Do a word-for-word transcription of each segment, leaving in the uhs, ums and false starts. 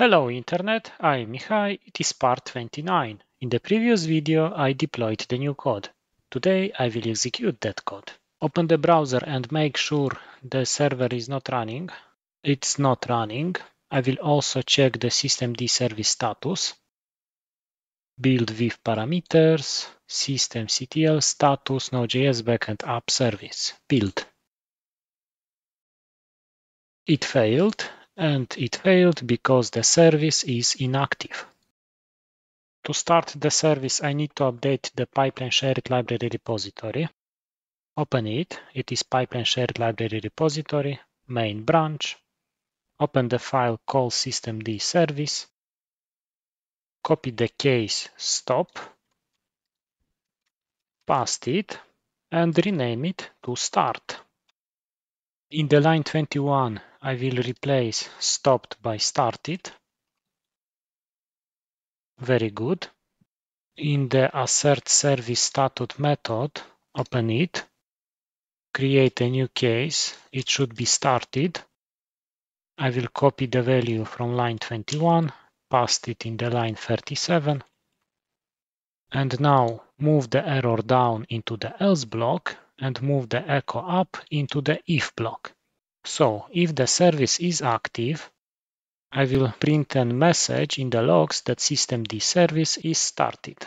Hello Internet, I'm Mihai, it is part twenty-nine. In the previous video I deployed the new code. Today I will execute that code. Open the browser and make sure the server is not running. It's not running. I will also check the systemd service status. Build with parameters, systemctl status, nodejs-backend-app service. Build. It failed. And it failed because the service is inactive. To start the service, I need to update the Pipeline Shared Library repository. Open it. It is Pipeline Shared Library repository, main branch. Open the file called systemd service. Copy the case stop. Paste it and rename it to start. In the line twenty-one, I will replace stopped by started. Very good. In the assert service statute method, open it. Create a new case. It should be started. I will copy the value from line twenty-one, paste it in the line thirty-seven. And now move the error down into the else block and move the echo up into the if block. So, if the service is active, I will print a message in the logs that systemd service is started.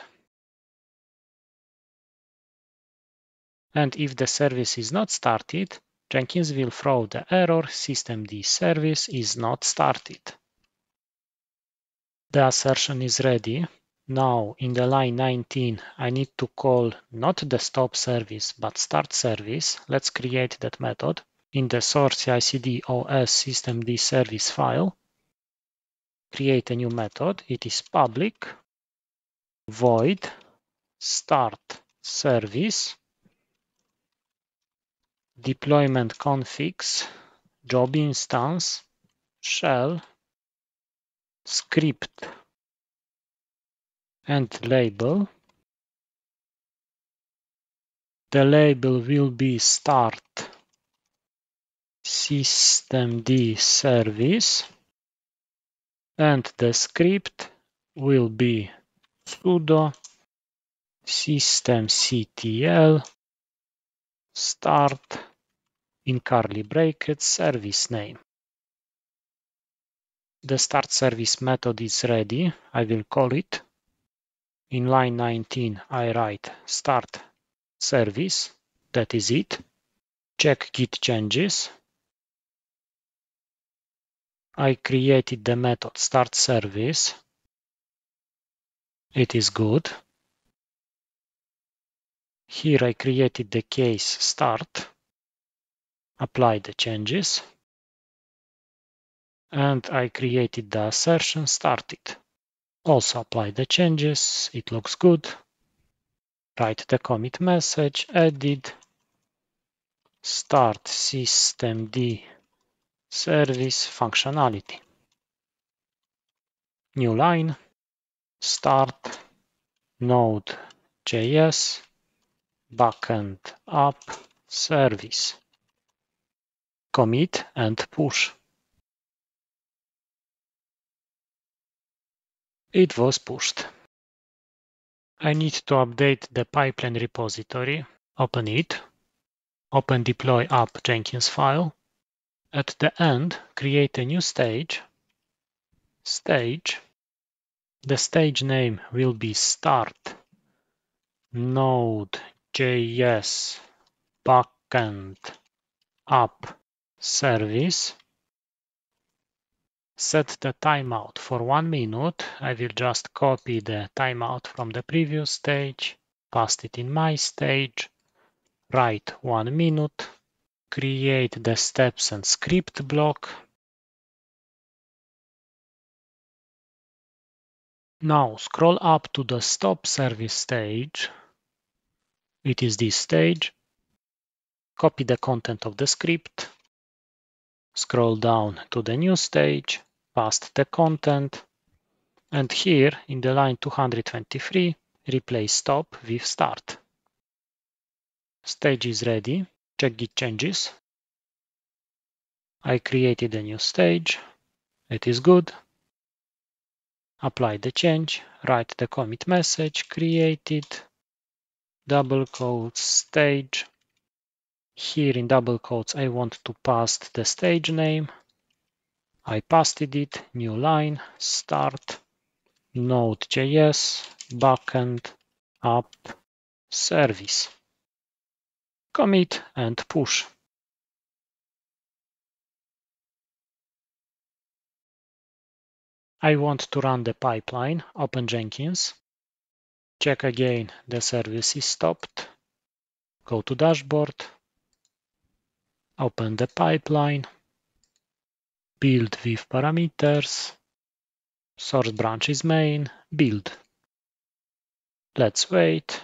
And if the service is not started, Jenkins will throw the error systemd service is not started. The assertion is ready. Now, in the line nineteen, I need to call not the stop service, but start service. Let's create that method. In the source C I C D O S systemd service file, create a new method. It is public void start service deployment configs job instance shell script and label. The label will be start systemd service and the script will be sudo systemctl start in curly brackets service name. The start service method is ready. I will call it. In line nineteen, I write start service. That is it. Check git changes. I created the method start service. It is good. Here I created the case start. Apply the changes. And I created the assertion started. Also apply the changes. It looks good. Write the commit message. Edit. Start systemd service functionality. New line. Start nodejs backend app service. Commit and push. It was pushed. I need to update the pipeline repository. Open it. Open deploy app Jenkins file. At the end, create a new stage, stage, the stage name will be start nodejs backend app service. Set the timeout for one minute. I will just copy the timeout from the previous stage, paste it in my stage, write one minute. Create the steps and script block. Now scroll up to the stop service stage. It is this stage. Copy the content of the script. Scroll down to the new stage, paste the content. And here in the line two hundred twenty-three, replace stop with start. Stage is ready. Check git changes. I created a new stage. It is good. apply the change, write the commit message, create it, double quotes, stage. Here in double quotes, I want to paste the stage name. I pasted it, new line, start, node.js, backend, app, service. Commit and push. I want to run the pipeline, open Jenkins. Check again, the service is stopped. Go to dashboard. Open the pipeline. Build with parameters. Source branch is main. Build. Let's wait.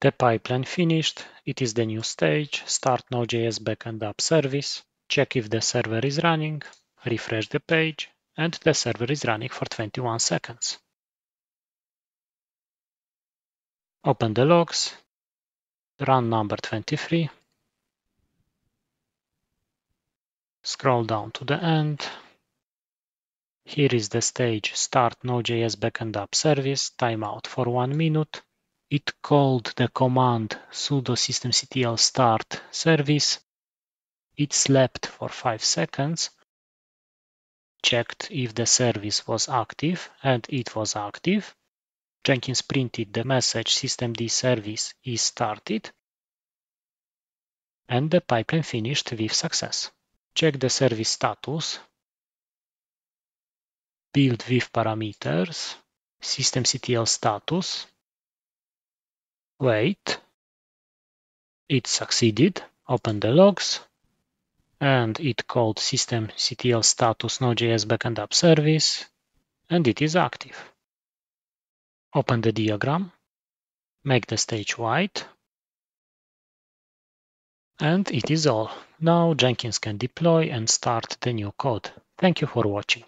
The pipeline finished. It is the new stage. Start node.js-backend-app service. Check if the server is running. Refresh the page. And the server is running for twenty-one seconds. Open the logs. Run number twenty-three. Scroll down to the end. Here is the stage. Start node.js-backend-app service. Timeout for one minute. It called the command sudo systemctl start service. It slept for five seconds, checked if the service was active, and it was active. Jenkins printed the message systemd service is started, and the pipeline finished with success. Check the service status, build with parameters, systemctl status. Wait, it succeeded, open the logs, and it called systemctl status node.js backend-app service, and it is active. Open the diagram, make the stage white, and it is all. Now Jenkins can deploy and start the new code. Thank you for watching.